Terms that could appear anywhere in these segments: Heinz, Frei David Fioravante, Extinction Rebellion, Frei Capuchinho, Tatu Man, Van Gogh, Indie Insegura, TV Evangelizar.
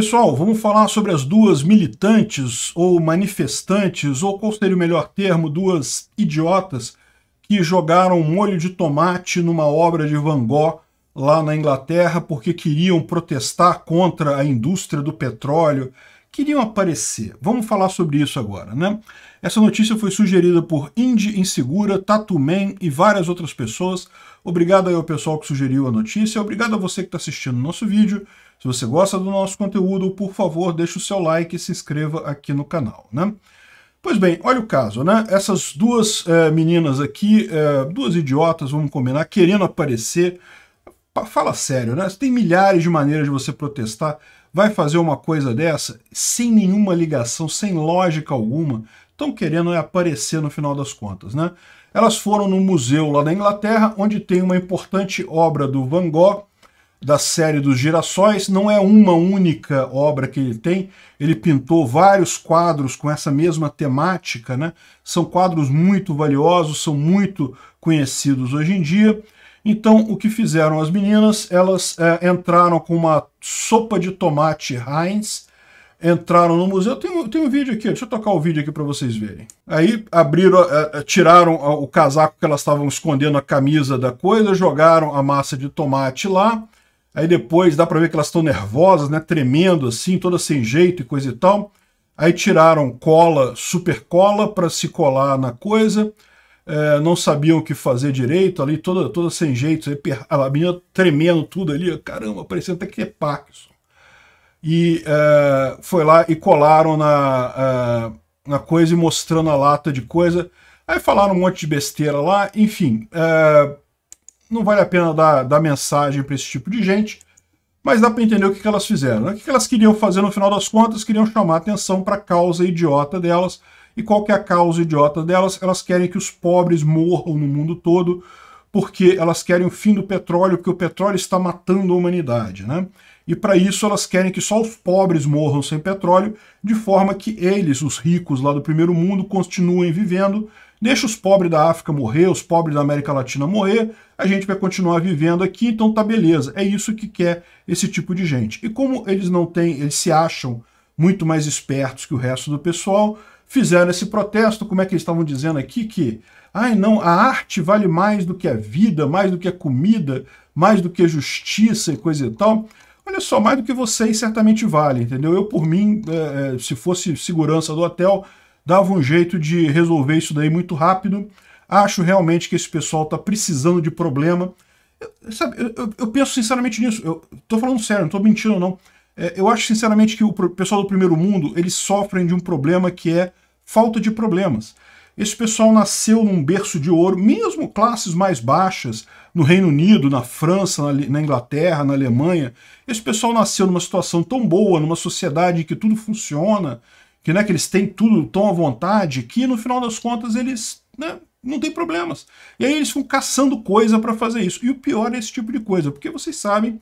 Pessoal, vamos falar sobre as duas militantes ou manifestantes, ou qual seria o melhor termo, duas idiotas que jogaram molho de tomate numa obra de Van Gogh lá na Inglaterra porque queriam protestar contra a indústria do petróleo, queriam aparecer. Vamos falar sobre isso agora, né? Essa notícia foi sugerida por Indie Insegura, Tatu Man e várias outras pessoas. Obrigado aí ao pessoal que sugeriu a notícia, obrigado a você que está assistindo o nosso vídeo. Se você gosta do nosso conteúdo, por favor, deixe o seu like e se inscreva aqui no canal, né? Pois bem, olha o caso, né? Essas duas meninas aqui, duas idiotas, vamos combinar, querendo aparecer. Fala sério, né? Tem milhares de maneiras de você protestar. Vai fazer uma coisa dessa sem nenhuma ligação, sem lógica alguma. Estão querendo aparecer no final das contas, né? Elas foram no museu lá da Inglaterra, onde tem uma importante obra do Van Gogh, da série dos girassóis. Não é uma única obra que ele tem, ele pintou vários quadros com essa mesma temática, né? São quadros muito valiosos, são muito conhecidos hoje em dia. Então, o que fizeram as meninas? Elas entraram com uma sopa de tomate Heinz, entraram no museu. Tem um vídeo aqui, deixa eu tocar o vídeo aqui para vocês verem. Aí abriram, tiraram o casaco que elas estavam escondendo, a camisa da coisa, jogaram a massa de tomate lá. Aí depois dá para ver que elas estão nervosas, né, tremendo assim, toda sem jeito e coisa e tal. Aí tiraram cola, super cola, para se colar na coisa. Não sabiam o que fazer direito ali, toda sem jeito. Aí, a menina tremendo tudo ali, caramba, parecendo até que é Parkinson. E foi lá e colaram na coisa e mostrando a lata de coisa. Aí falaram um monte de besteira lá, enfim... Não vale a pena dar mensagem para esse tipo de gente, mas dá para entender o que elas fizeram, né? O que elas queriam fazer no final das contas? Queriam chamar atenção para a causa idiota delas. E qual que é a causa idiota delas? Elas querem que os pobres morram no mundo todo, porque elas querem o fim do petróleo, porque o petróleo está matando a humanidade, né? E para isso elas querem que só os pobres morram sem petróleo, de forma que eles, os ricos lá do primeiro mundo, continuem vivendo. Deixa os pobres da África morrer, os pobres da América Latina morrer, a gente vai continuar vivendo aqui, então tá beleza. É isso que quer esse tipo de gente. E como eles não têm, eles se acham muito mais espertos que o resto do pessoal, fizeram esse protesto. Como é que eles estavam dizendo aqui? Que, ai não, a arte vale mais do que a vida, mais do que a comida, mais do que a justiça e coisa e tal. Olha só, mais do que vocês certamente vale, entendeu? Eu, por mim, se fosse segurança do hotel, dava um jeito de resolver isso daí muito rápido. Acho realmente que esse pessoal está precisando de problema. Eu penso sinceramente nisso. Eu tô falando sério, não tô mentindo, não. Eu acho sinceramente que o pessoal do primeiro mundo, eles sofrem de um problema que é falta de problemas. Esse pessoal nasceu num berço de ouro, mesmo classes mais baixas, no Reino Unido, na França, na Inglaterra, na Alemanha. Esse pessoal nasceu numa situação tão boa, numa sociedade em que tudo funciona, que, né, que eles têm tudo tão à vontade, que no final das contas eles, né, não têm problemas. E aí eles ficam caçando coisa para fazer isso. E o pior é esse tipo de coisa, porque vocês sabem,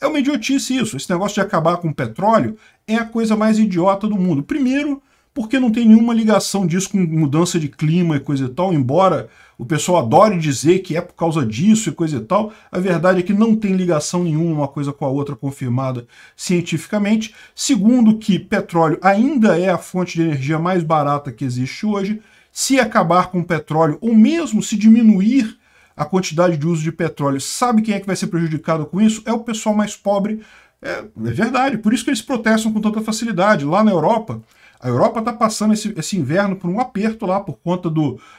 é uma idiotice isso. Esse negócio de acabar com o petróleo é a coisa mais idiota do mundo. Primeiro, porque não tem nenhuma ligação disso com mudança de clima e coisa e tal, embora o pessoal adore dizer que é por causa disso e coisa e tal, a verdade é que não tem ligação nenhuma uma coisa com a outra confirmada cientificamente. Segundo, que petróleo ainda é a fonte de energia mais barata que existe hoje. Se acabar com o petróleo, ou mesmo se diminuir a quantidade de uso de petróleo, sabe quem é que vai ser prejudicado com isso? É o pessoal mais pobre. É verdade, por isso que eles protestam com tanta facilidade. Lá na Europa, a Europa está passando esse inverno por um aperto lá, por conta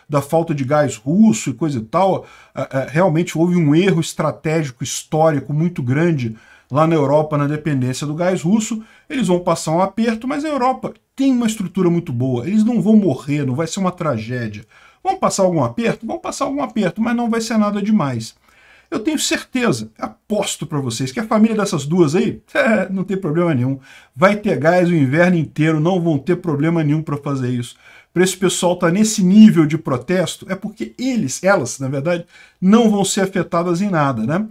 da falta de gás russo e coisa e tal. Realmente houve um erro estratégico, histórico, muito grande lá na Europa, na dependência do gás russo. Eles vão passar um aperto, mas a Europa tem uma estrutura muito boa. Eles não vão morrer, não vai ser uma tragédia. Vão passar algum aperto? Vão passar algum aperto, mas não vai ser nada demais. Eu tenho certeza, aposto para vocês, que a família dessas duas aí, não tem problema nenhum. Vai ter gás o inverno inteiro, não vão ter problema nenhum para fazer isso. Para esse pessoal estar nesse nível de protesto, é porque elas, na verdade, não vão ser afetadas em nada, né?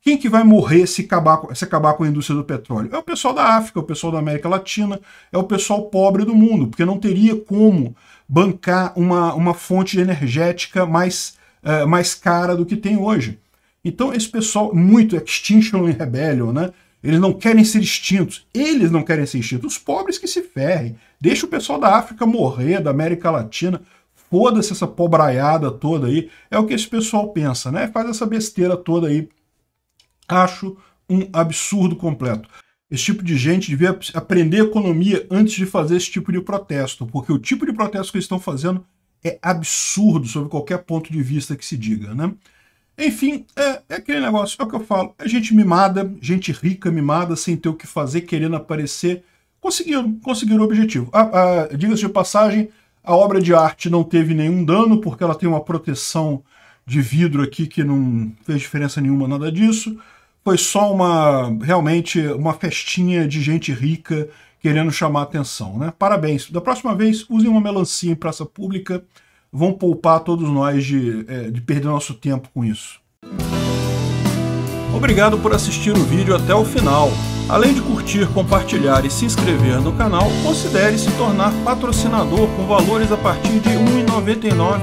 Quem que vai morrer se acabar com a indústria do petróleo? É o pessoal da África, é o pessoal da América Latina, é o pessoal pobre do mundo, porque não teria como bancar uma fonte energética mais cara do que tem hoje. Então esse pessoal, muito Extinction Rebellion, né? Eles não querem ser extintos. Eles não querem ser extintos. Os pobres que se ferrem. Deixa o pessoal da África morrer, da América Latina. Foda-se essa pobraiada toda aí. É o que esse pessoal pensa, né? Faz essa besteira toda aí. Acho um absurdo completo. Esse tipo de gente devia aprender economia antes de fazer esse tipo de protesto, porque o tipo de protesto que eles estão fazendo é absurdo sob qualquer ponto de vista que se diga, né? Enfim, é aquele negócio, é o que eu falo, é gente mimada, gente rica, mimada, sem ter o que fazer, querendo aparecer, conseguiram o objetivo. Diga-se de passagem, a obra de arte não teve nenhum dano, porque ela tem uma proteção de vidro aqui que não fez diferença nenhuma, nada disso. Foi só realmente uma festinha de gente rica querendo chamar atenção, né? Parabéns. Da próxima vez, usem uma melancia em praça pública. Vão poupar todos nós de perder nosso tempo com isso. Obrigado por assistir o vídeo até o final. Além de curtir, compartilhar e se inscrever no canal, considere se tornar patrocinador com valores a partir de R$ 1,99.